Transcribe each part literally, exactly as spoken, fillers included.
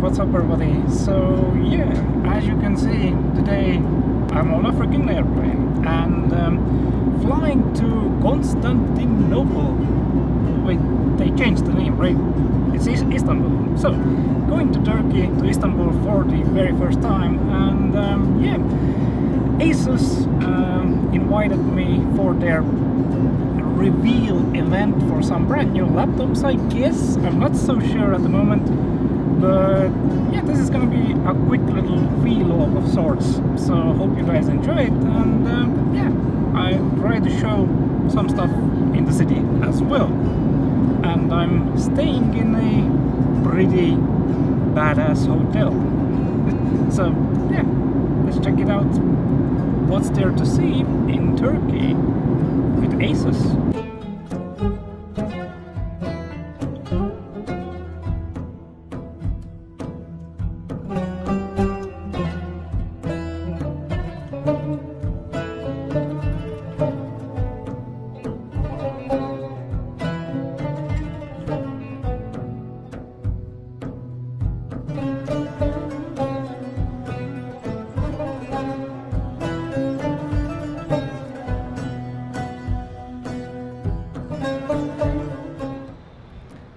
what's up everybody? So yeah, as you can see, today I'm on a freaking airplane and um, flying to Constantinople. Wait, they changed the name, right? It's Istanbul. So going to Turkey, to Istanbul for the very first time, and um, yeah, ASUS um, invited me for their reveal event for some brand new laptops, I guess. I'm not so sure at the moment, but yeah, this is gonna be a quick little vlog of sorts, so hope you guys enjoy it. And um, yeah, I try to show some stuff in the city as well, and I'm staying in a pretty badass hotel. So yeah, let's check it out, what's there to see in Turkey with ASUS.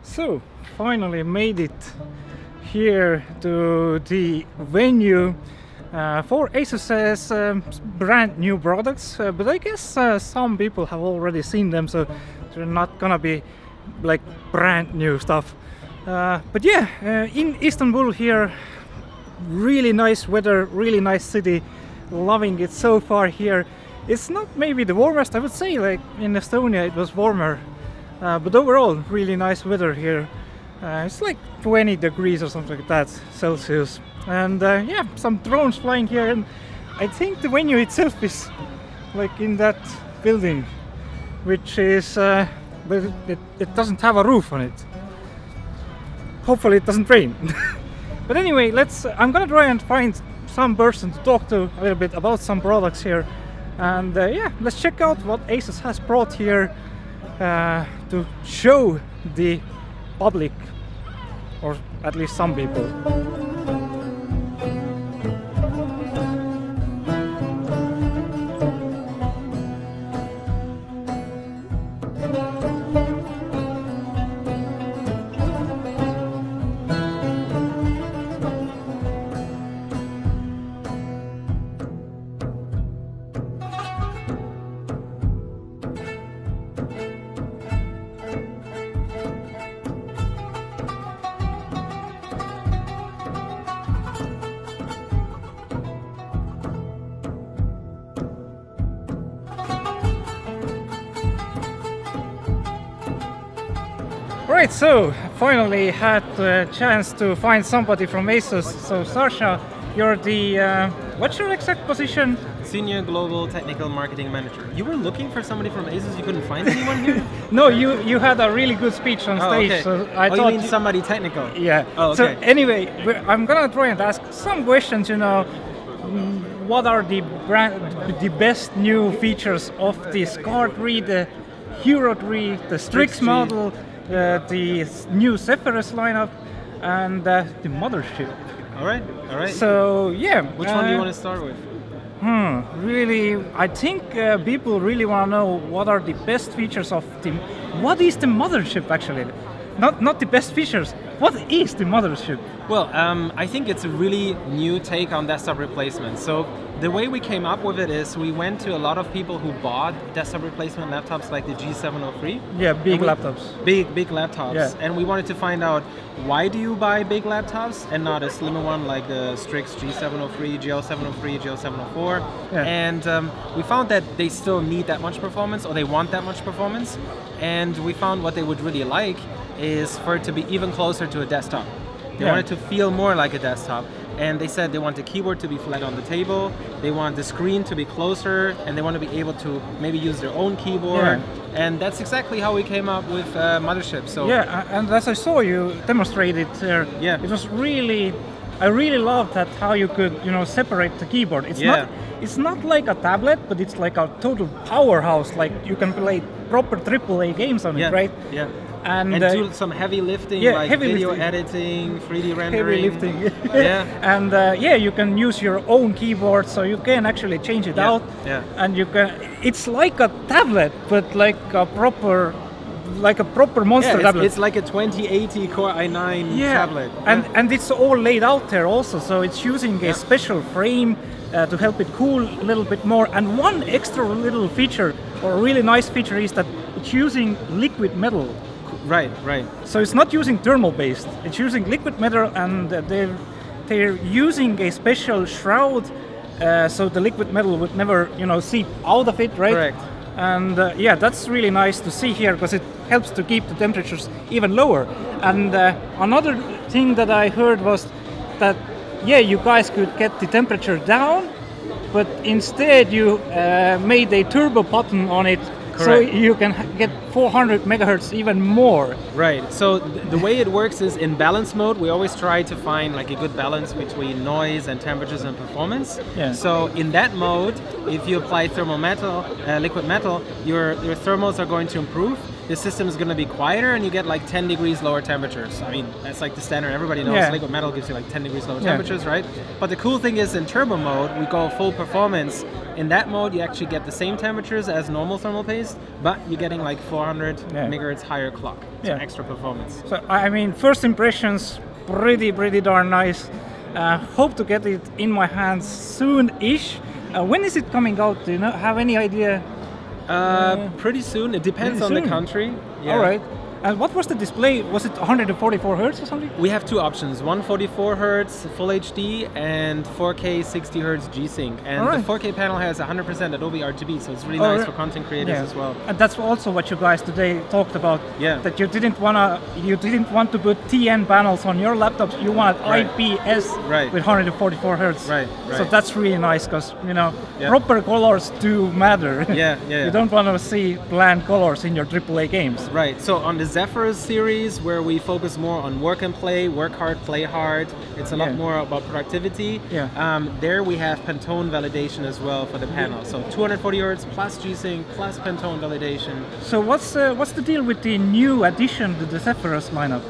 So, finally made it here to the venue uh, for ASUS's um, brand new products, uh, but I guess uh, some people have already seen them, so they're not gonna be like brand new stuff. Uh, but yeah, uh, in Istanbul here, really nice weather, really nice city, loving it so far here. It's not maybe the warmest, I would say, like in Estonia it was warmer. Uh, but overall, really nice weather here. Uh, it's like twenty degrees or something like that, Celsius. And uh, yeah, some drones flying here, and I think the venue itself is like in that building, which is, uh, but it, it doesn't have a roof on it. Hopefully it doesn't rain. But anyway, let's, I'm gonna try and find some person to talk to a little bit about some products here. And uh, yeah, let's check out what ASUS has brought here. Uh, to show the public, or at least some people. Right, so finally had a chance to find somebody from ASUS. So Sarsha, you're the, uh, what's your exact position? Senior Global Technical Marketing Manager. You were looking for somebody from ASUS, you couldn't find anyone here? No, you, you had a really good speech on stage. Oh, okay. So I oh, thought you mean somebody technical? Yeah. Oh, okay. So anyway, I'm gonna try and ask some questions, you know, what are the, brand, the best new features of the Scar three, the Hero three, the Strix model, Uh, the new Zephyrus lineup, and uh, the Mothership. All right, all right. So yeah, which uh, one do you want to start with? Hmm. Really, I think uh, people really want to know what are the best features of the. What is the Mothership actually? Not not the best features. What is the Mothership? Well, um, I think it's a really new take on desktop replacement. So the way we came up with it is we went to a lot of people who bought desktop replacement laptops like the G seven oh three. Yeah, big we, laptops. Big, big laptops. Yeah. And we wanted to find out, why do you buy big laptops and not a slimmer one like the Strix G seven oh three, G L seven oh three, G L seven oh four? Yeah. And um, we found that they still need that much performance, or they want that much performance. And we found what they would really like is for it to be even closer to a desktop. They yeah. wanted to feel more like a desktop. And they said they want the keyboard to be flat on the table, they want the screen to be closer, and they want to be able to maybe use their own keyboard. Yeah. And that's exactly how we came up with uh, Mothership. So yeah, and as I saw you demonstrate it there, yeah. it was really, I really loved that how you could, you know, separate the keyboard. It's yeah. not, it's not like a tablet, but it's like a total powerhouse. Like you can play proper triple A games on yeah. it, right? Yeah. And, and uh, do some heavy lifting, yeah, like heavy video lifting. editing, three D rendering. Heavy lifting. Yeah. And uh, yeah, you can use your own keyboard, so you can actually change it yeah. out. Yeah. And you can. It's like a tablet, but like a proper, like a proper monster yeah, it's, tablet. It's like a twenty eighty Core i nine yeah. tablet. Yeah. And and it's all laid out there also, so it's using yeah. a special frame uh, to help it cool a little bit more. And one extra little feature, or really nice feature, is that it's using liquid metal. Right, right. So it's not using thermal based, it's using liquid metal, and they're, they're using a special shroud uh, so the liquid metal would never, you know, seep out of it, right? Correct. And uh, yeah, that's really nice to see here because it helps to keep the temperatures even lower. And uh, another thing that I heard was that, yeah, you guys could get the temperature down, but instead you uh, made a turbo button on it. Correct. So you can get four hundred megahertz even more. Right. So th the way it works is in balance mode. We always try to find like a good balance between noise and temperatures and performance. Yeah. So in that mode, if you apply thermal metal, uh, liquid metal, your your thermals are going to improve. The system is going to be quieter, and you get like ten degrees lower temperatures. I mean, that's like the standard. Everybody knows yeah. liquid metal gives you like ten degrees lower temperatures, yeah. right? But the cool thing is in turbo mode, we go full performance. In that mode, you actually get the same temperatures as normal thermal paste, but you're getting like four hundred megahertz higher clock. It's yeah. an extra performance. So, I mean, first impressions, pretty, pretty darn nice. Uh, hope to get it in my hands soon-ish. Uh, when is it coming out? Do you know, have any idea? Uh, pretty soon. It depends pretty on soon. the country. Yeah. All right. And what was the display? Was it one forty-four hertz or something? We have two options: one forty-four hertz Full H D and four K sixty hertz G-Sync. And right. the four K panel has one hundred percent Adobe R G B, so it's really oh, nice for content creators yeah. as well. And that's also what you guys today talked about. Yeah. That you didn't wanna, you didn't want to put T N panels on your laptops. You wanted right. I P S right. with one forty-four hertz. Right. right. So that's really nice because you know yeah. proper colors do matter. Yeah. yeah, yeah. You don't want to see bland colors in your triple A games. Right. So on the Zephyrus series, where we focus more on work and play, work hard, play hard. It's a lot yeah. more about productivity. Yeah. Um, there we have Pantone validation as well for the panel. So two forty hertz plus G-Sync plus Pantone validation. So what's uh, what's the deal with the new addition to the Zephyrus lineup?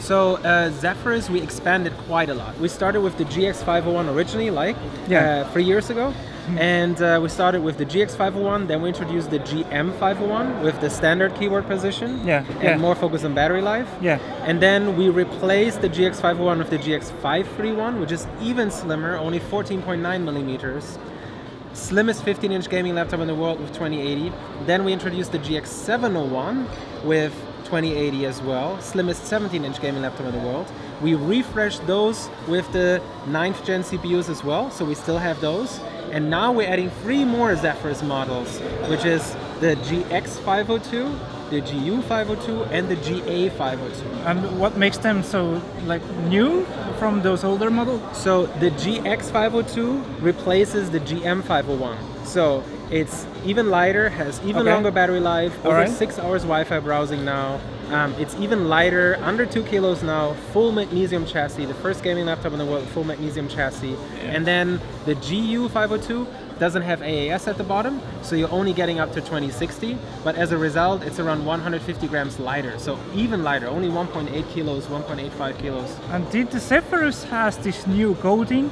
So uh, Zephyrus, we expanded quite a lot. We started with the G X five oh one originally, like yeah. uh, three years ago. And uh, we started with the G X five oh one, then we introduced the G M five oh one with the standard keyword position yeah, and yeah. more focus on battery life. Yeah. And then we replaced the G X five oh one with the G X five three one, which is even slimmer, only fourteen point nine millimeters. Slimmest fifteen inch gaming laptop in the world with twenty eighty. Then we introduced the G X seven oh one with twenty eighty as well, slimmest seventeen inch gaming laptop in the world. We refreshed those with the ninth gen C P Us as well, so we still have those. And now we're adding three more Zephyrus models, which is the G X five oh two, the G U five oh two, and the G A five oh two. And what makes them so like new from those older models? So the G X five oh two replaces the G M five oh one. So it's even lighter, has even okay. longer battery life, over right. six hours Wi-Fi browsing now. Um, it's even lighter, under two kilos now, full magnesium chassis, the first gaming laptop in the world, full magnesium chassis. Yeah. And then the G U five oh two doesn't have A A S at the bottom, so you're only getting up to twenty sixty, but as a result, it's around one hundred fifty grams lighter, so even lighter, only one point eight kilos, one point eight five kilos. And did the Zephyrus has this new coating?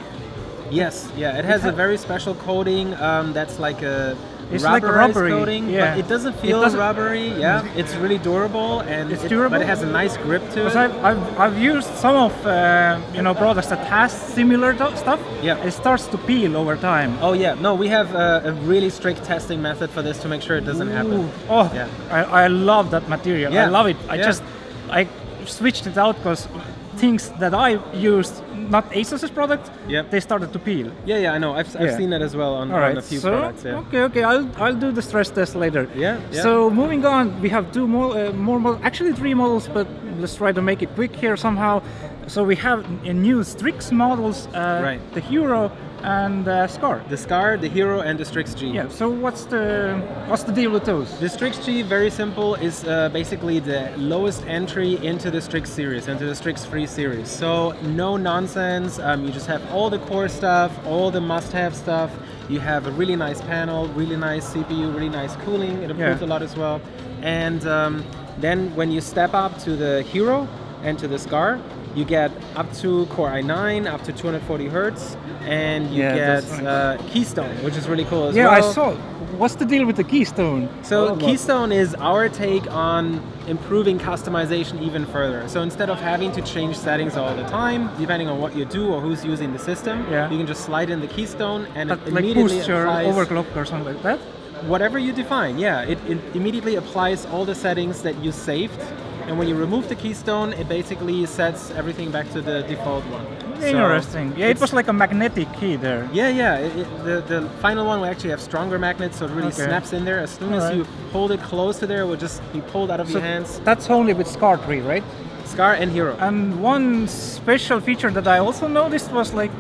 Yes, yeah, it has it a very special coating um, that's like a... It's like a rubbery coating, yeah. but it doesn't feel it doesn't, rubbery. Yeah, it's really durable and it's it, durable, but it has a nice grip to it. I've, I've I've used some of uh, you know products that has similar stuff. Yeah, it starts to peel over time. Oh yeah, no, we have uh, a really strict testing method for this to make sure it doesn't Ooh. happen. Oh, yeah, I, I love that material. Yeah. I love it. I yeah. just I switched it out because things that I used. Not ASUS's product, yep. they started to peel. Yeah, yeah, I know. I've, I've yeah. seen that as well on, right. on a few so, products. Yeah. Okay, okay, I'll, I'll do the stress test later. Yeah, yeah. So moving on, we have two more, uh, more models, actually three models, but let's try to make it quick here somehow. So we have a new Strix models, uh, right. the Hero and uh, Scar. The Scar, the Hero, and the Strix G. Yeah. So what's the what's the deal with those? The Strix G, very simple, is uh, basically the lowest entry into the Strix series, into the Strix three series. So no nonsense. Um, you just have all the core stuff, all the must-have stuff. You have a really nice panel, really nice C P U, really nice cooling. It improved yeah. a lot as well, and. Um, Then when you step up to the Hero and to the Scar, you get up to Core i nine, up to two hundred forty hertz, and you yeah, get uh, Keystone, which is really cool as yeah, well. Yeah, I saw. What's the deal with the Keystone? So Keystone is our take on improving customization even further. So instead of having to change settings all the time, depending on what you do or who's using the system, yeah. you can just slide in the Keystone and but it like immediately boost your overclock or something like that? Whatever you define, yeah. It, it immediately applies all the settings that you saved. And when you remove the keystone, it basically sets everything back to the default one. Interesting. So yeah, it was like a magnetic key there. Yeah, yeah. It, it, the, the final one will actually have stronger magnets, so it really okay. snaps in there. As soon All as right. you hold it close to there, it will just be pulled out of so your hands. That's only with Scar three, right? Scar and Hero. And one special feature that I also noticed was like,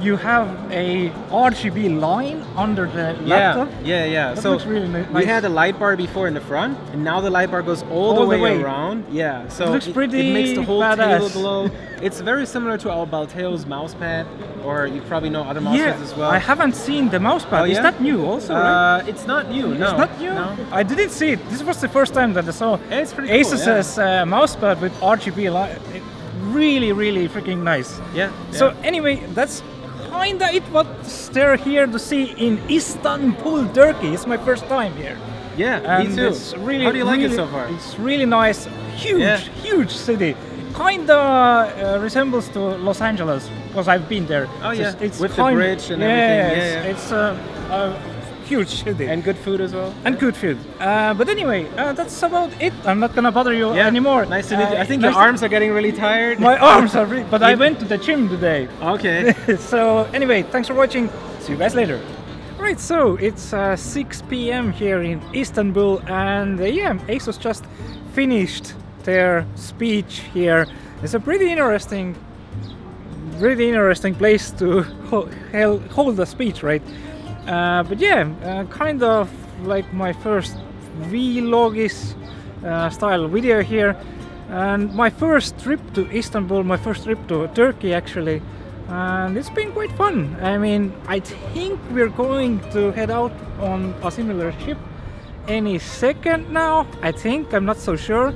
you have a R G B line under the laptop. Yeah, yeah, yeah. That so really nice. We had a light bar before in the front, and now the light bar goes all, all the, way the way around. Yeah, so it, looks it, pretty it makes the whole badass. Table glow. It's very similar to our Balteo's mousepad, or you probably know other mousepads yeah, as well. I haven't seen the mousepad. Oh, yeah? Is that new also? Right? Uh, it's not new. No, it's not new. No. I didn't see it. This was the first time that I saw yeah, it's pretty ASUS's cool, yeah. uh, mousepad with R G B light. It really, really freaking nice. Yeah. yeah. So anyway, that's. Kinda it was there here to see in Istanbul, Turkey. It's my first time here. Yeah, and me too. It's really, How do you like really, it so far? It's really nice. Huge, yeah. huge city. Kinda uh, resembles to Los Angeles because I've been there. Oh yeah, it's, it's with kind, the bridge and yeah, everything. Yeah, yeah. It's, it's a, a huge city. And good food as well. And good food. Uh, but anyway, uh, that's about it. I'm not gonna bother you yeah. anymore. Nice to meet you. Uh, I think nice your arms are getting really tired. My arms are really, but I went to the gym today. Okay. So anyway, thanks for watching. See you guys later. Alright, so it's uh, six p m here in Istanbul, and uh, yeah, ASUS just finished their speech here. It's a pretty interesting, really interesting place to hold a speech, right? Uh, but yeah, uh, kind of like my first vlog-ish uh, style video here, and my first trip to Istanbul, my first trip to Turkey actually, and it's been quite fun. I mean, I think we're going to head out on a similar ship any second now, I think, I'm not so sure,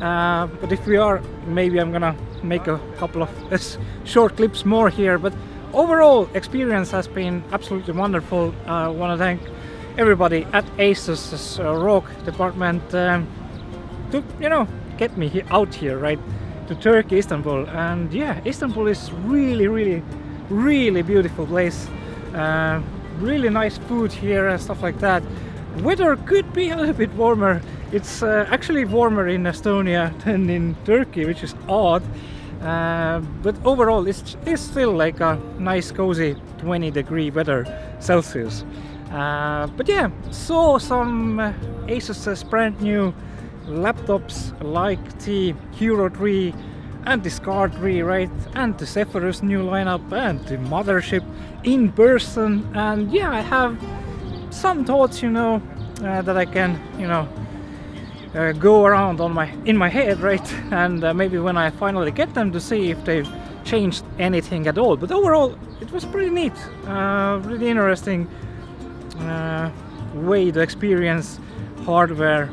uh, but if we are, maybe I'm gonna make a couple of uh, short clips more here, but overall experience has been absolutely wonderful. I uh, want to thank everybody at ASUS's uh, R O G department um, to, you know, get me he out here, right, to Turkey, Istanbul. And yeah, Istanbul is really, really, really beautiful place. Uh, really nice food here and stuff like that. Weather could be a little bit warmer. It's uh, actually warmer in Estonia than in Turkey, which is odd. Uh, but overall, it's, it's still like a nice, cozy twenty degree weather Celsius. Uh, but yeah, saw some uh, ASUS's brand new laptops like the Hero three and the Scar three, right? And the Zephyrus new lineup and the Mothership in person. And yeah, I have some thoughts, you know, uh, that I can, you know, uh, go around on my in my head, right? And uh, maybe when I finally get them to see if they've changed anything at all. But overall, it was pretty neat, uh, really interesting. Uh, way to experience hardware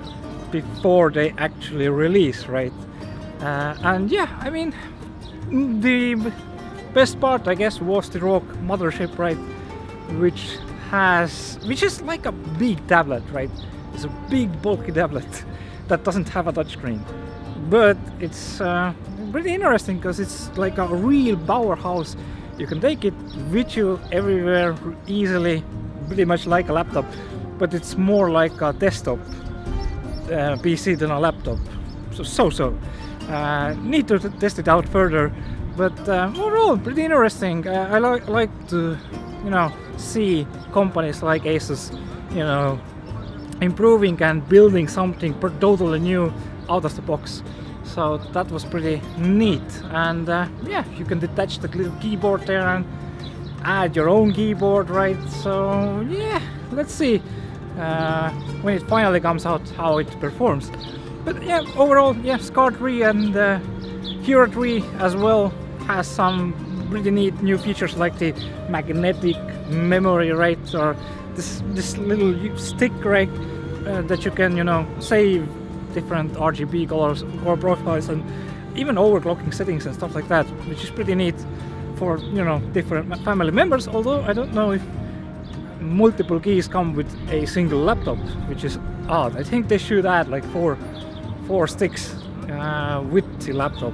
before they actually release, right? Uh, and yeah, I mean, the best part, I guess, was the R O G Mothership, right? Which has, which is like a big tablet, right? It's a big bulky tablet that doesn't have a touchscreen, but it's uh, pretty interesting because it's like a real powerhouse. You can take it with you everywhere easily. Pretty much like a laptop, but it's more like a desktop uh, P C than a laptop. So, so, so. Uh, need to test it out further, but uh, overall, pretty interesting. Uh, I li like to, you know, see companies like ASUS, you know, improving and building something totally new out of the box. So that was pretty neat. And uh, yeah, you can detach the little keyboard there and add your own keyboard, right? So yeah, let's see uh, when it finally comes out how it performs. But yeah, overall, yeah, Scar three and uh, Hero three as well has some really neat new features like the magnetic memory, right? Or this this little stick, right, uh, that you can, you know, save different R G B colors, color profiles, and even overclocking settings and stuff like that, which is pretty neat for, you know, different family members. Although I don't know if multiple keys come with a single laptop, which is odd. I think they should add like four, four sticks uh, with the laptop.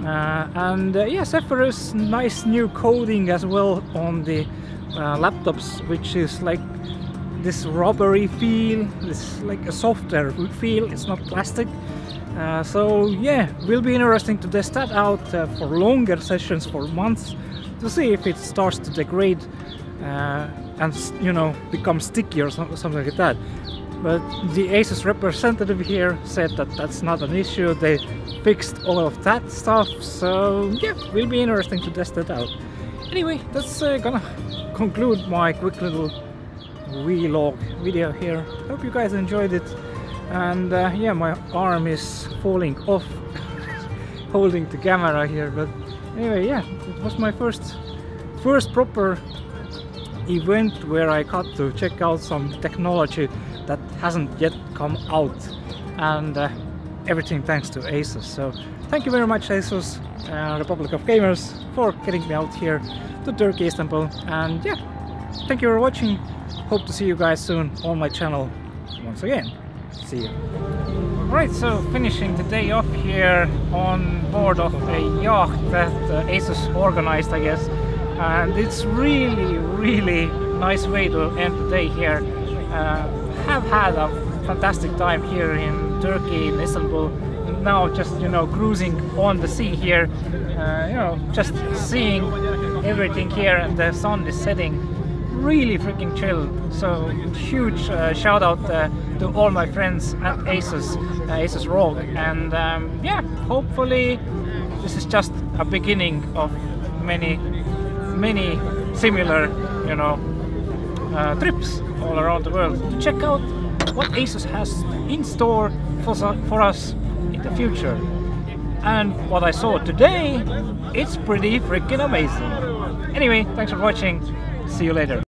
Uh, and uh, yeah, Zephyrus, nice new coating as well on the uh, laptops, which is like this rubbery feel, this like a softer feel, it's not plastic. Uh, so yeah, will be interesting to test that out uh, for longer sessions, for months, to see if it starts to degrade uh, and, you know, become sticky or something like that. But the ASUS representative here said that that's not an issue, they fixed all of that stuff, so yeah, will be interesting to test that out. Anyway, that's uh, gonna conclude my quick little vlog video here. Hope you guys enjoyed it, and uh, yeah, my arm is falling off holding the camera here, but anyway, yeah, it was my first first proper event where I got to check out some technology that hasn't yet come out, and uh, everything thanks to ASUS. So thank you very much, ASUS, uh, Republic of Gamers, for getting me out here to Turkey, Istanbul, and yeah, thank you for watching. Hope to see you guys soon on my channel once again. See you. Alright, so finishing the day off here on board of a yacht that uh, ASUS organized, I guess, and it's really, really nice way to end the day here. Uh, have had a fantastic time here in Turkey, in Istanbul, and now just, you know, cruising on the sea here, uh, you know, just seeing everything here, and the sun is setting, really freaking chill. So huge uh, shout out uh, to all my friends at ASUS, uh, ASUS R O G, and um, yeah, hopefully this is just a beginning of many, many similar, you know, Uh, trips all around the world to check out what ASUS has in store for, for us in the future. And what I saw today, it's pretty freaking amazing. Anyway, thanks for watching, see you later.